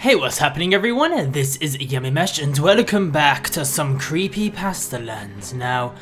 Hey, what's happening everyone? This is Yamimesh and welcome back to some Creepypasta land. Now,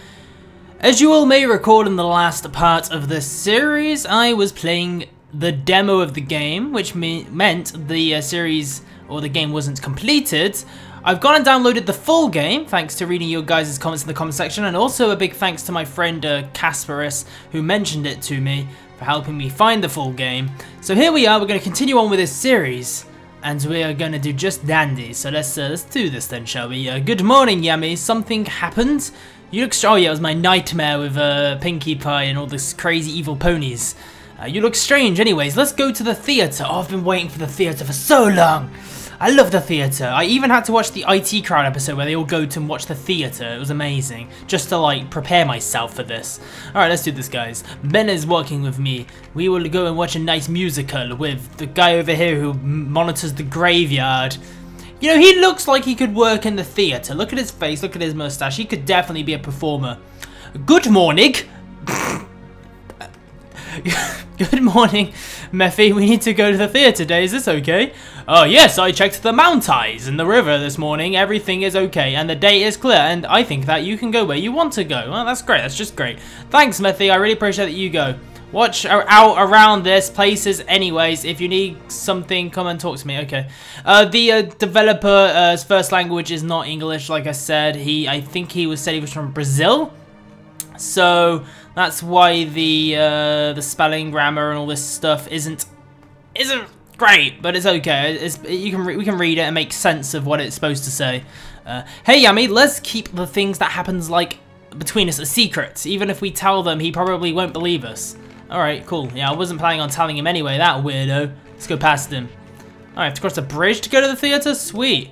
as you all may recall in the last part of this series, I was playing the demo of the game, which meant the series or the game wasn't completed. I've gone and downloaded the full game, thanks to reading your guys' comments in the comment section, and also a big thanks to my friend Kasparis, who mentioned it to me, for helping me find the full game. So here we are, we're going to continue on with this series, and we are going to do just dandy. So let's do this then, shall we? Good morning, Yami. Something happened? You look strange. Oh yeah, it was my nightmare with Pinkie Pie and all this crazy evil ponies. You look strange. Anyways, let's go to the theatre. Oh, I've been waiting for the theatre for so long. I love the theatre. I even had to watch the IT Crowd episode where they all go to and watch the theatre. It was amazing. Just to, like, prepare myself for this. Alright, let's do this, guys. Ben is working with me. We will go and watch a nice musical with the guy over here who monitors the graveyard. You know, he looks like he could work in the theatre. Look at his face, look at his moustache. He could definitely be a performer. Good morning! Good morning, Mephy. We need to go to the theatre today. Is this okay? Oh, yes, I checked the mounties in the river this morning. Everything is okay, and the day is clear, and I think that you can go where you want to go. Well, that's great. That's just great. Thanks, Mephy. I really appreciate that you go. Watch out around this places anyways. If you need something, come and talk to me. Okay. The developer's first language is not English, like I said. I think he was from Brazil. So that's why the spelling, grammar, and all this stuff isn't great, but it's okay. We can read it and make sense of what it's supposed to say. Hey, Yami, let's keep the things that happens like between us a secret. Even if we tell them, he probably won't believe us. All right, cool. Yeah, I wasn't planning on telling him anyway. That weirdo. Let's go past him. All right, I have to cross a bridge to go to the theater. Sweet.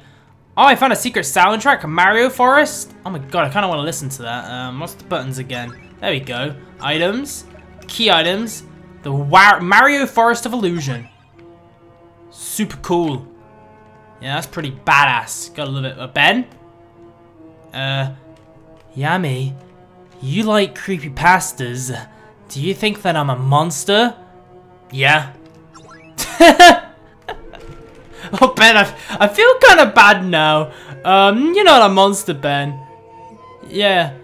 Oh, I found a secret soundtrack, Mario Forest. Oh my god, I kind of want to listen to that. What's the buttons again? There we go. Items, key items, the Mario Forest of Illusion. Super cool. Yeah, that's pretty badass. Gotta love it. Ben? Yami, you like creepypastas. Do you think that I'm a monster? Yeah. Oh, Ben, I feel kind of bad now. You're not a monster, Ben. Yeah.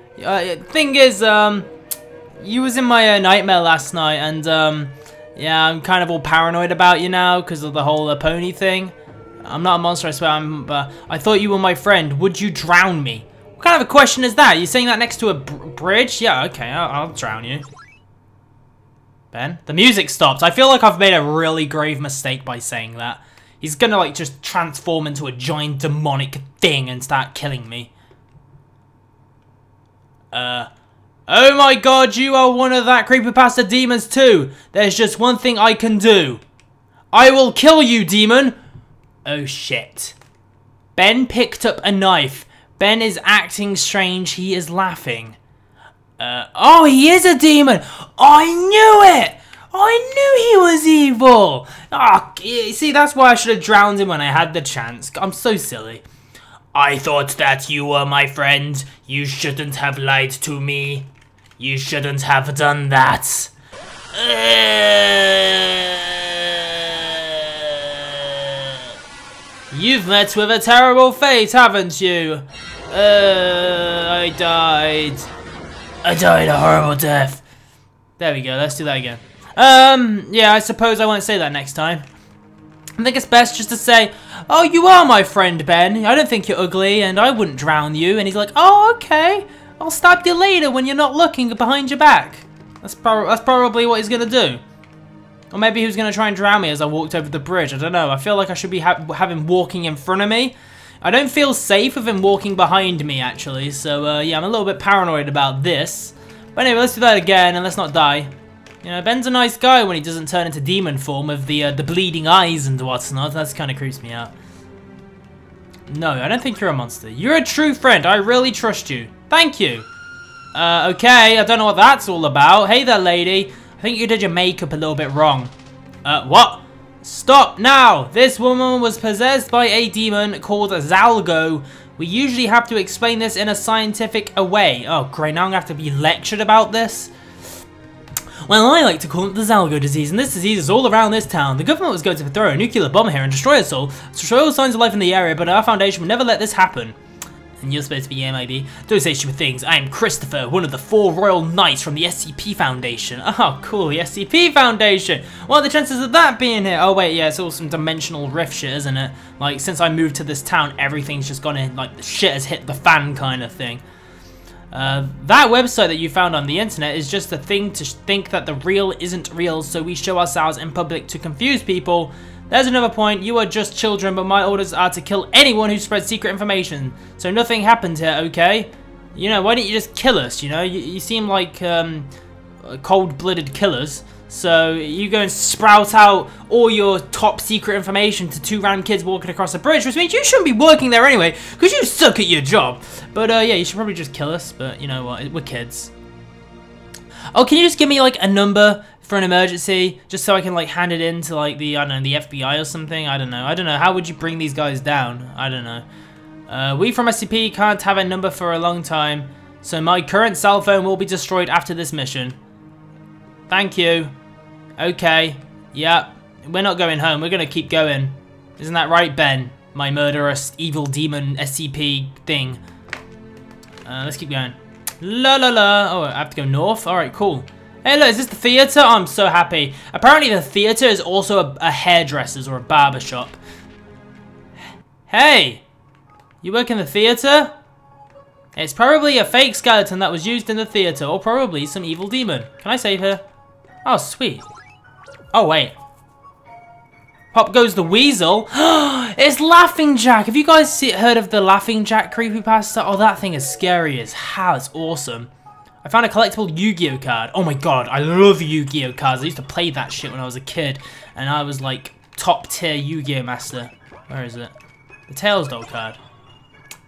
Thing is, you was in my nightmare last night, and, yeah, I'm kind of all paranoid about you now because of the whole pony thing. I'm not a monster, I swear. I thought you were my friend. Would you drown me? What kind of a question is that? You're saying that next to a bridge? Yeah, okay, I'll drown you. Ben? The music stopped. I feel like I've made a really grave mistake by saying that. He's gonna, like, just transform into a giant demonic thing and start killing me. Oh my god, you are one of that creepypasta demons too! There's just one thing I can do. I will kill you, demon! Oh shit. Ben picked up a knife. Ben is acting strange, he is laughing. Oh, he is a demon! I knew it! I knew he was evil! Ah, oh, see, that's why I should have drowned him when I had the chance. I'm so silly. I thought that you were my friend. You shouldn't have lied to me. You shouldn't have done that. You've met with a terrible fate, haven't you? I died. I died a horrible death. There we go, let's do that again. Yeah, I suppose I won't say that next time. I think it's best just to say, oh, you are my friend, Ben. I don't think you're ugly, and I wouldn't drown you. And he's like, oh, okay. I'll stab you later when you're not looking behind your back. That's probably what he's going to do. Or maybe he was going to try and drown me as I walked over the bridge. I don't know. I feel like I should be having walking in front of me. I don't feel safe with him walking behind me, actually. So, yeah, I'm a little bit paranoid about this. But anyway, let's do that again, and let's not die. You know, Ben's a nice guy when he doesn't turn into demon form of the bleeding eyes and whatnot. That's kind of creeps me out. No, I don't think you're a monster. You're a true friend. I really trust you. Thank you. Okay, I don't know what that's all about. Hey there, lady. I think you did your makeup a little bit wrong. What? Stop now. This woman was possessed by a demon called Zalgo. We usually have to explain this in a scientific way. Oh, great. Now I'm going to have to be lectured about this. Well, I like to call it the Zalgo disease, and this disease is all around this town. The government was going to throw a nuclear bomb here and destroy us all, destroy all signs of life in the area, but our foundation would never let this happen. And you're supposed to be MIB. Don't say stupid things. I am Christopher, one of the 4 royal knights from the SCP Foundation. Oh, cool, the SCP Foundation. What are the chances of that being here? Oh, wait, yeah, it's all some dimensional rift shit, isn't it? Like, since I moved to this town, everything's just gone in, like, the shit has hit the fan kind of thing. That website that you found on the internet is just a thing to think that the real isn't real, so we show ourselves in public to confuse people. There's another point. You are just children, but my orders are to kill anyone who spreads secret information. So nothing happens here, okay? You know, why don't you just kill us, you know? You seem like, cold-blooded killers. So you go and sprout out all your top secret information to 2 random kids walking across a bridge, which means you shouldn't be working there anyway, because you suck at your job. But, yeah, you should probably just kill us, but you know what? We're kids. Oh, can you just give me, like, a number for an emergency, just so I can, like, hand it in to, like, the, I don't know, the FBI or something? I don't know. I don't know. How would you bring these guys down? I don't know. We from SCP can't have a number for a long time, so my current cell phone will be destroyed after this mission. Thank you. Okay. Yeah. We're not going home. We're going to keep going. Isn't that right, Ben? My murderous, evil demon SCP thing. Let's keep going. La la la. Oh, I have to go north? Alright, cool. Hey, look, is this the theatre? Oh, I'm so happy. Apparently the theatre is also a hairdresser's or a barber shop. Hey! You work in the theatre? It's probably a fake skeleton that was used in the theatre, or probably some evil demon. Can I save her? Oh, sweet. Oh, wait. Pop goes the weasel. It's Laughing Jack. Have you guys heard of the Laughing Jack creepypasta? Oh, that thing is scary as hell. It's awesome. I found a collectible Yu-Gi-Oh card. Oh my god, I love Yu-Gi-Oh cards. I used to play that shit when I was a kid, and I was like top tier Yu-Gi-Oh master. Where is it? The Tails Doll card.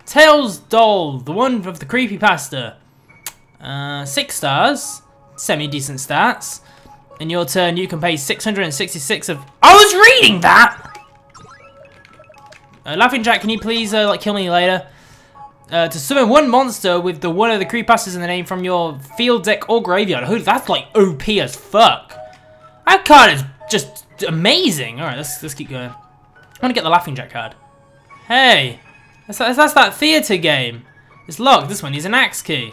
Tails Doll, the one of the creepypasta. 6 stars, semi-decent stats. In your turn, you can pay 666 of... I was reading that! Laughing Jack, can you please, like, kill me later? To summon one monster with the one of the creepypastas in the name from your field deck or graveyard. Oh, that's, like, OP as fuck. That card is just amazing. Alright, let's keep going. I want to get the Laughing Jack card. Hey! That's that theatre game. It's locked. This one needs an axe key.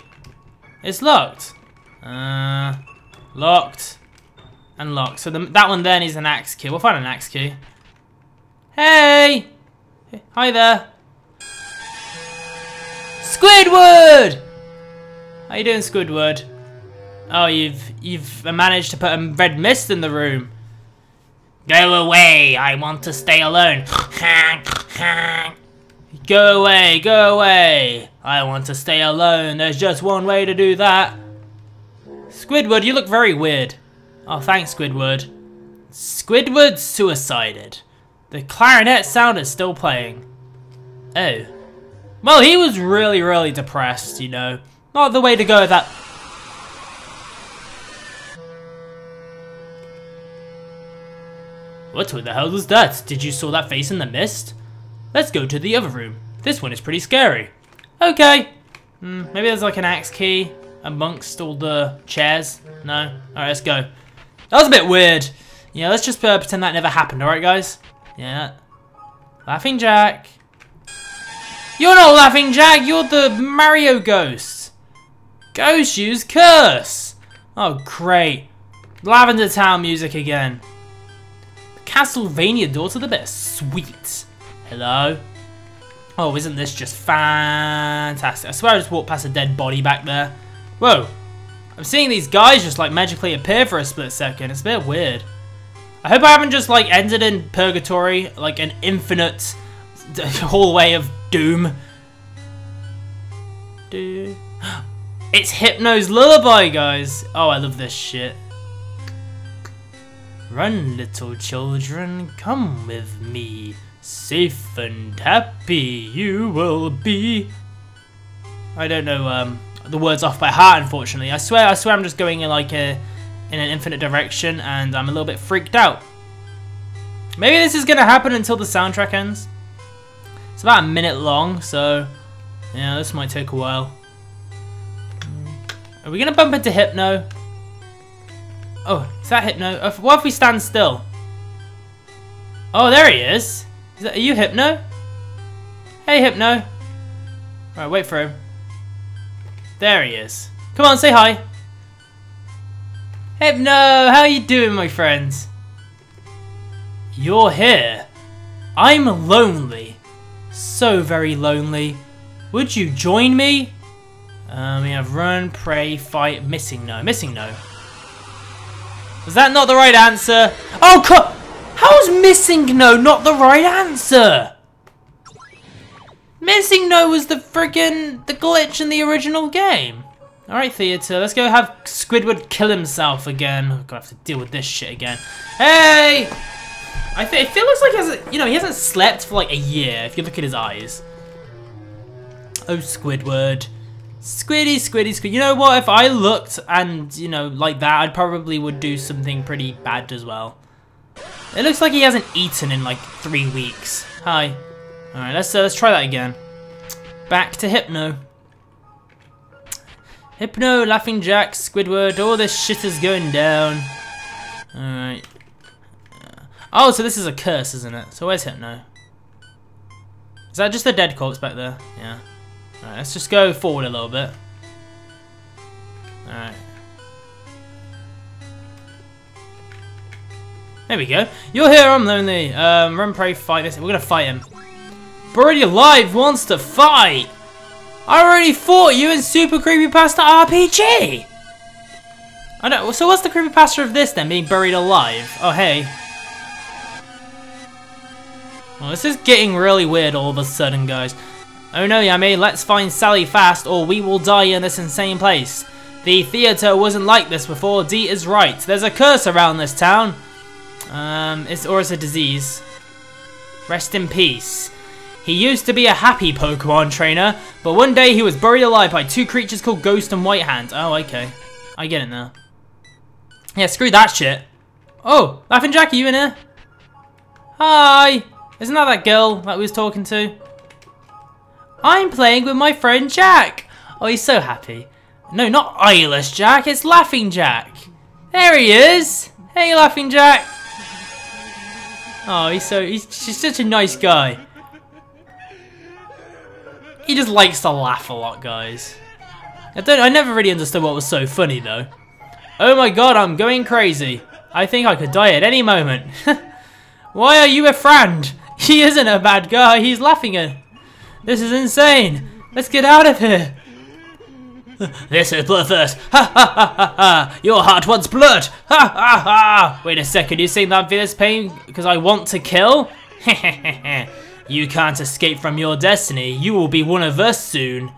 It's locked. Locked. And locked. So that one there needs an axe key. We'll find an axe key. Hey! Hi there. Squidward! How you doing, Squidward? Oh, you've managed to put a red mist in the room. Go away! I want to stay alone. Go away! Go away! I want to stay alone. There's just one way to do that. Squidward, you look very weird. Oh, thanks, Squidward. Squidward suicided. The clarinet sound is still playing. Oh. Well, he was really, really depressed, you know. Not the way to go with that. What the hell was that? Did you saw that face in the mist? Let's go to the other room. This one is pretty scary. Okay. Maybe there's like an axe key amongst all the chairs. No? Alright, let's go. That was a bit weird. Yeah, let's just pretend that never happened, alright guys? Yeah. Laughing Jack. You're not Laughing Jack, you're the Mario ghost. Ghost use curse. Oh, great. Lavender Town music again. Castlevania door to the bit. Sweet. Hello. Oh, isn't this just fantastic? I swear I just walked past a dead body back there. Whoa. I'm seeing these guys just like magically appear for a split second. It's a bit weird. I hope I haven't just like ended in purgatory, like an infinite hallway of doom. It's Hypno's Lullaby, guys. Oh, I love this shit. Run, little children, come with me. Safe and happy you will be. I don't know, the words off by heart, unfortunately. I swear I'm just going in like in an infinite direction, and I'm a little bit freaked out. Maybe this is gonna happen until the soundtrack ends. It's about a minute long, so yeah, this might take a while. Are we gonna bump into Hypno? Oh, is that Hypno? What if we stand still? Oh, there he is. Are you Hypno? Hey, Hypno. Right, wait for him. There he is. Come on, say hi. Hypno, how you doing, my friends? You're here. I'm lonely. So very lonely. Would you join me? We have run, pray, fight, Missingno. Missingno. Was that not the right answer? Oh, how's Missingno not the right answer? Missingno was the friggin' the glitch in the original game. All right, theater. Let's go have Squidward kill himself again. I'm gonna have to deal with this shit again. Hey, it feels like he hasn't, he hasn't slept for like a year. If you look at his eyes. Oh, Squidward. Squiddy, squiddy, squiddy. You know what? If I looked and, like that, I probably would do something pretty bad as well. It looks like he hasn't eaten in, like, 3 weeks. Hi. Alright, let's try that again. Back to Hypno. Hypno, Laughing Jack, Squidward, all this shit is going down. Alright. Oh, so this is a curse, isn't it? So where's Hypno? Is that just the dead corpse back there? Yeah. Alright, let's just go forward a little bit. Alright. There we go. You're here, I'm lonely. Run, pray, fight this. We're gonna fight him. Buried Alive wants to fight! I already fought you in Super Creepypasta RPG! I know, so what's the creepypasta of this then, being Buried Alive? Oh, hey. Well, this is getting really weird all of a sudden, guys. Oh no, Yami, let's find Sally fast or we will die in this insane place. The theater wasn't like this before. D is right. There's a curse around this town. It's a disease. Rest in peace. He used to be a happy Pokemon trainer, but one day he was buried alive by 2 creatures called Ghost and White Hand. Oh, okay. I get it now. Yeah, screw that shit. Oh, Laughing Jack, are you in here? Hi! Isn't that that girl that we was talking to? I'm playing with my friend Jack. Oh, he's so happy. No, not Eyeless Jack, it's Laughing Jack. There he is. Hey, Laughing Jack. Oh, he's such a nice guy. He just likes to laugh a lot, guys. I never really understood what was so funny though. Oh my god, I'm going crazy. I think I could die at any moment. Why are you a friend? He isn't a bad guy, he's laughing at. This is insane! Let's get out of here! This is bloodthirst! Ha ha ha ha ha! Your heart wants blood! Ha ha ha! Wait a second, you seen that Venus pain because I want to kill? Hehehehe! You can't escape from your destiny, you will be one of us soon.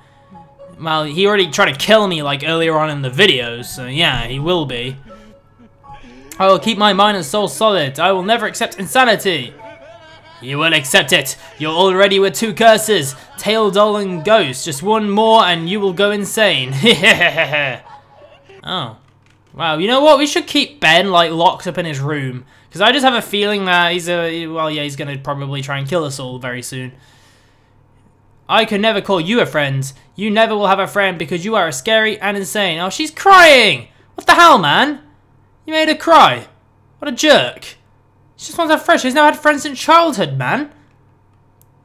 Well, he already tried to kill me like earlier on in the video, so yeah, he will be. I will keep my mind and soul solid, I will never accept insanity! You will accept it. You're already with 2 curses, Tails Doll and Ghost. Just one more and you will go insane. Oh. Wow, you know what? We should keep Ben, like, locked up in his room. Because I just have a feeling that he's a... Well, yeah, he's going to probably try and kill us all very soon. I could never call you a friend. You never will have a friend because you are scary and insane. Oh, she's crying! What the hell, man? You made her cry. What a jerk. She just wants to have friends. She's never had friends since childhood, man.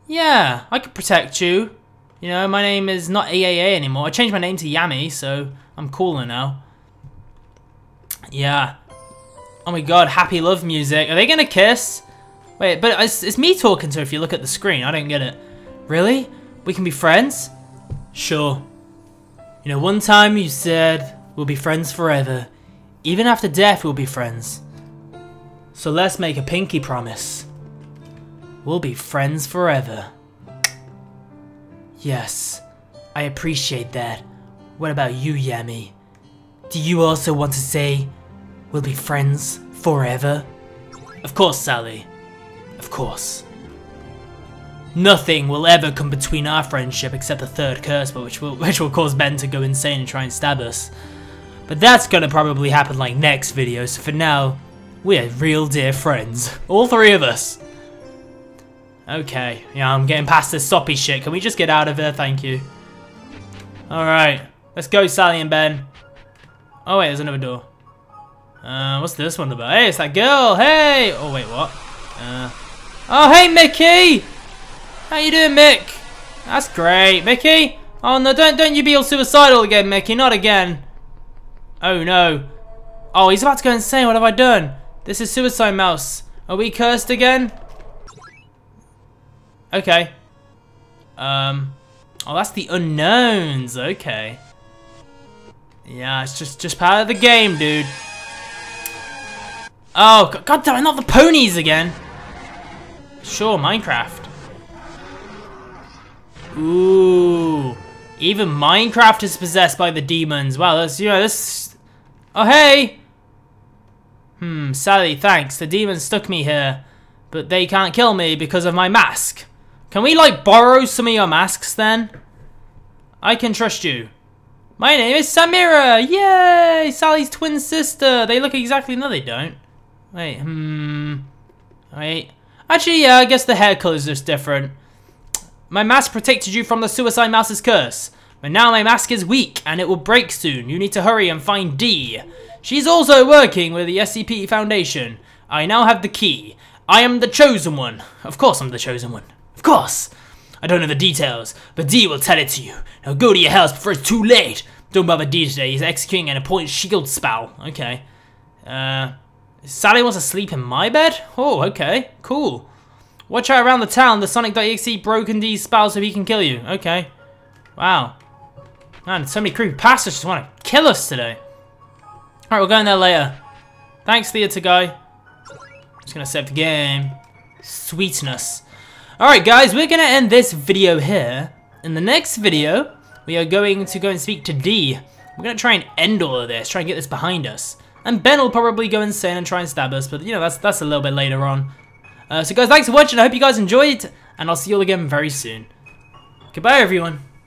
Yeah, I could protect you. You know, my name is not AAA anymore. I changed my name to Yami, so I'm cooler now. Yeah. Oh my god, happy love music. Are they gonna kiss? Wait, but it's me talking to her if you look at the screen. I don't get it. Really? We can be friends? Sure. You know, one time you said we'll be friends forever. Even after death, we'll be friends. So let's make a pinky promise. We'll be friends forever. Yes, I appreciate that. What about you, Yami? Do you also want to say we'll be friends forever? Of course, Sally. Of course. Nothing will ever come between our friendship except the 3rd curse, but which will cause Ben to go insane and try and stab us. But that's gonna probably happen like next video, so for now, we're real dear friends. All 3 of us. Okay. Yeah, I'm getting past this soppy shit. Can we just get out of here? Thank you. Alright. Let's go, Sally and Ben. Oh, wait. There's another door. What's this one about? Hey, it's that girl. Hey. Oh wait, what? Oh, hey, Mickey. How you doing, Mick? That's great, Mickey. Oh no, don't you be all suicidal again, Mickey. Not again. Oh no. Oh, he's about to go insane. What have I done? This is Suicide Mouse. Are we cursed again? Okay. Oh, that's the unknowns. Okay. Yeah, it's just part of the game, dude. Oh, god damn it, not the ponies again. Sure, Minecraft. Ooh. Even Minecraft is possessed by the demons. Wow, that's, you know, this... Oh, hey! Hmm, Sally, thanks. The demons stuck me here, but they can't kill me because of my mask. Can we, like, borrow some of your masks, then? I can trust you. My name is Samira! Yay! Sally's twin sister! They look exactly... No, they don't. Wait, Wait. Actually, yeah, I guess the hair color's just different. My mask protected you from the Suicide Mouse's curse. But now my mask is weak, and it will break soon. You need to hurry and find Dee. She's also working with the SCP Foundation. I now have the key. I am the chosen one. Of course I'm the chosen one. Of course! I don't know the details, but Dee will tell it to you. Now go to your house before it's too late. Don't bother Dee today. He's executing an appointed shield spell. Okay. Sally wants to sleep in my bed? Oh, okay. Cool. Watch out around the town. The Sonic.exe broke Dee's spell so he can kill you. Okay. Wow. Man, so many creepypastas just want to kill us today. Alright, we'll go in there later. Thanks, theater guy. Just gonna save the game. Sweetness. Alright guys, we're going to end this video here. In the next video, we are going to go and speak to Dee. We're going to try and end all of this, try and get this behind us. And Ben will probably go insane and try and stab us, but you know, that's a little bit later on. So guys, thanks for watching, I hope you guys enjoyed, and I'll see you all again very soon. Goodbye everyone.